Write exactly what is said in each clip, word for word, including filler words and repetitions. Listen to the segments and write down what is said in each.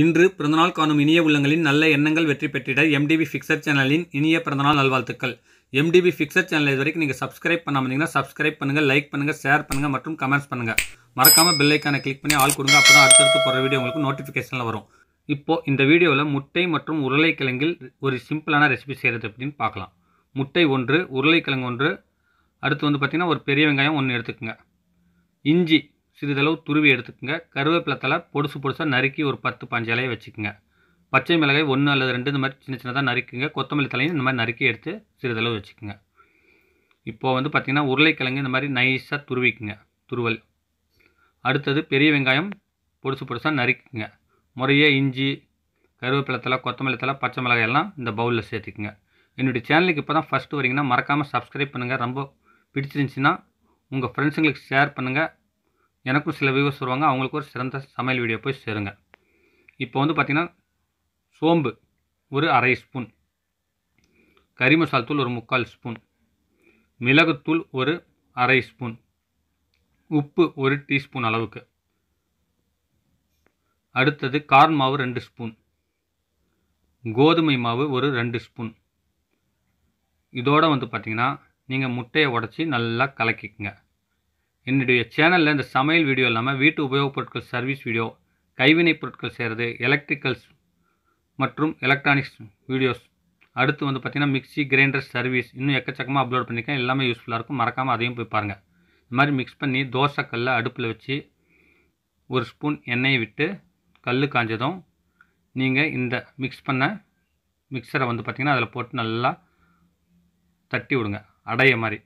இன்று பிறந்தநாள் காணும் இனிய உள்ளங்களின் நல்ல எண்ணங்கள் வெற்றி பெற்றிட எம்டிபி ஃபிக்சர் சேனலின் இனிய பிறந்தநாள் நல்வாழ்த்துக்கள். எம்டிபி ஃபிக்சர் சேனல் இது வரைக்கும் நீங்கள் சப்ஸ்கிரைப் பண்ணாமல் இருந்தீங்கன்னா சப்ஸ்கிரைப் பண்ணுங்கள், லைக் பண்ணுங்கள், ஷேர் பண்ணுங்கள் மற்றும் கமெண்ட்ஸ் பண்ணுங்கள். மறக்காமல் பெல் ஐக்கானை கிளிக் பண்ணி ஆல் கொடுங்க. அப்போ தான் அடுத்தடுத்து போகிற வீடியோ உங்களுக்கு நோட்டிஃபிகேஷனில் வரும். இப்போது இந்த வீடியோவில் முட்டை மற்றும் உருளைக்கிழங்கில் ஒரு சிம்பிளான ரெசிபி செய்கிறது அப்படின்னு பார்க்கலாம். முட்டை ஒன்று, உருளைக்கிழங்கு ஒன்று, அடுத்து வந்து பார்த்திங்கன்னா ஒரு பெரிய வெங்காயம் ஒன்று எடுத்துக்கோங்க. இஞ்சி சிறிதளவு துருவி எடுத்துக்கோங்க. கருவேப்பிலை தலை பொடுசு பொடுசாக நறுக்கி ஒரு பத்து பாஞ்சு இலையை வச்சுக்கோங்க. பச்சை மிளகாய் ஒன்று அல்லது ரெண்டு இந்த மாதிரி சின்ன சின்னதாக நறுக்குங்க. கொத்தமல்லி தலையும் இந்த மாதிரி நறுக்கி எடுத்து சிறிதளவு வச்சுக்கோங்க. இப்போது வந்து பார்த்திங்கன்னா உருளைக்கிழங்கு இந்த மாதிரி நைஸாக துருவிக்குங்க, துருவல். அடுத்தது பெரிய வெங்காயம் பொடுசு பொடுசாக நறுக்குங்க. முறையே இஞ்சி, கருவேப்பிலை தலை, கொத்தமல்லி தலை, பச்சை மிளகாய் எல்லாம் இந்த பவுலில் சேர்த்துக்குங்க. என்னுடைய சேனலுக்கு இப்போ தான் ஃபஸ்ட்டு வரீங்கன்னா மறக்காமல் சப்ஸ்கிரைப் பண்ணுங்கள். ரொம்ப பிடிச்சிருந்துச்சின்னா உங்கள் ஃப்ரெண்ட்ஸுங்களுக்கு ஷேர் பண்ணுங்கள். எனக்கும் சில வியூவர்ஸ் வருவாங்க, அவங்களுக்கு ஒரு சிறந்த சமையல் வீடியோ போய் சேருங்க. இப்போ வந்து பார்த்திங்கன்னா சோம்பு ஒரு அரை ஸ்பூன், கறி மசால் தூள் ஒரு முக்கால் ஸ்பூன், மிளகுத்தூள் ஒரு அரை ஸ்பூன், உப்பு ஒரு டீஸ்பூன் அளவுக்கு. அடுத்தது கார்ன் மாவு ரெண்டு ஸ்பூன், கோதுமை மாவு ஒரு ரெண்டு ஸ்பூன். இதோடு வந்து பார்த்திங்கன்னா நீங்கள் முட்டையை உடச்சி நல்லா கலக்கிக்குங்க. என்னுடைய சேனலில் இந்த சமையல் வீடியோ இல்லாமல் வீட்டு உபயோகப் பொருட்கள் சர்வீஸ் வீடியோ, கைவினைப் பொருட்கள் செய்கிறது, எலக்ட்ரிக்கல்ஸ் மற்றும் எலக்ட்ரானிக்ஸ் வீடியோஸ், அடுத்து வந்து பார்த்திங்கன்னா மிக்ஸி, கிரைண்டர் சர்வீஸ் இன்னும் எக்கச்சக்கமாக அப்லோட் பண்ணியிருக்கேன். எல்லாமே யூஸ்ஃபுல்லாக இருக்கும், மறக்காமல் அதையும் போய் பாருங்கள். இந்த மாதிரி மிக்ஸ் பண்ணி தோசைக்கல்ல அடுப்பில் வச்சு ஒரு ஸ்பூன் எண்ணெயை விட்டு கல் காஞ்சதும் நீங்கள் இந்த மிக்ஸ் பண்ண மிக்சரை வந்து பார்த்திங்கன்னா அதில் போட்டு நல்லா தட்டி விடுங்க. அடைய மாதிரி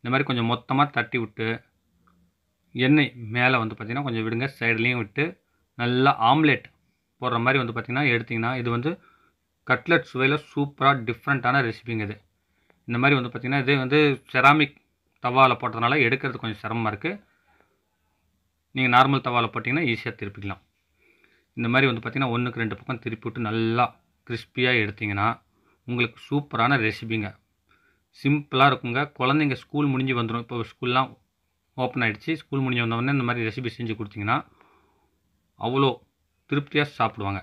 இந்த மாதிரி கொஞ்சம் மொத்தமாக தட்டி விட்டு எண்ணெய் மேலே வந்து பார்த்திங்கன்னா கொஞ்சம் விடுங்க, சைட்லேயும் விட்டு நல்லா ஆம்லேட் போடுற மாதிரி வந்து பார்த்திங்கன்னா எடுத்திங்கன்னா இது வந்து கட்லட் சுவையில் சூப்பராக டிஃப்ரெண்ட்டான ரெசிபிங்க. இது இந்த மாதிரி வந்து பார்த்திங்கன்னா இது வந்து செராமிக் தவாவில் போட்டதுனால எடுக்கிறது கொஞ்சம் சிரமமாக இருக்குது. நீங்கள் நார்மல் தவாவில் போட்டிங்கன்னா ஈஸியாக திருப்பிக்கலாம். இந்த மாதிரி வந்து பார்த்திங்கன்னா ஒன்றுக்கு ரெண்டு பக்கம் திருப்பி விட்டு நல்லா கிறிஸ்பியாக எடுத்திங்கன்னா உங்களுக்கு சூப்பரான ரெசிபிங்க. சிம்பிளாக இருக்குங்க. குழந்தைங்க ஸ்கூல் முடிஞ்சு வந்துடும். இப்போ ஸ்கூல்லாம் ஓப்பன் ஆகிடுச்சு. ஸ்கூல் முடிஞ்சு வந்தோடனே இந்த மாதிரி ரெசிபி செஞ்சு கொடுத்திங்கன்னா அவ்வளோ திருப்தியாக சாப்பிடுவாங்க.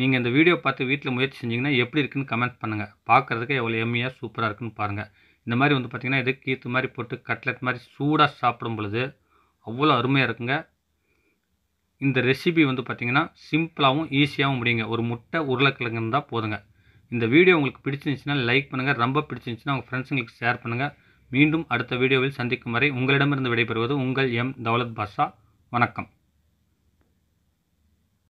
நீங்கள் இந்த வீடியோ பார்த்து வீட்டில் முயற்சி செஞ்சிங்கன்னா எப்படி இருக்குன்னு கமெண்ட் பண்ணுங்கள். பார்க்குறதுக்கு எவ்வளோ எம்மியாக சூப்பராக இருக்குன்னு பாருங்கள். இந்த மாதிரி வந்து பார்த்திங்கன்னா இது கீத்து மாதிரி போட்டு கட்லெட் மாதிரி சூடாக சாப்பிடும் பொழுது அவ்வளோ அருமையாக இருக்குங்க. இந்த ரெசிபி வந்து பார்த்திங்கன்னா சிம்பிளாகவும் ஈஸியாகவும் முடியுங்க. ஒரு முட்டை உருளைக்கிழங்கு இருந்தால் போதுங்க. இந்த வீடியோ உங்களுக்கு பிடிச்சிருந்துச்சுன்னா லைக் பண்ணுங்கள். ரொம்ப பிடிச்சிருந்துச்சுன்னா உங்கள் ஃப்ரெண்ட்ஸுங்களுக்கு ஷேர் பண்ணுங்கள். மீண்டும் அடுத்த வீடியோவில் சந்திக்கும் வரை உங்களிடமிருந்து விடைபெறுவது உங்கள் எம். தௌலத் பாஷா. வணக்கம்.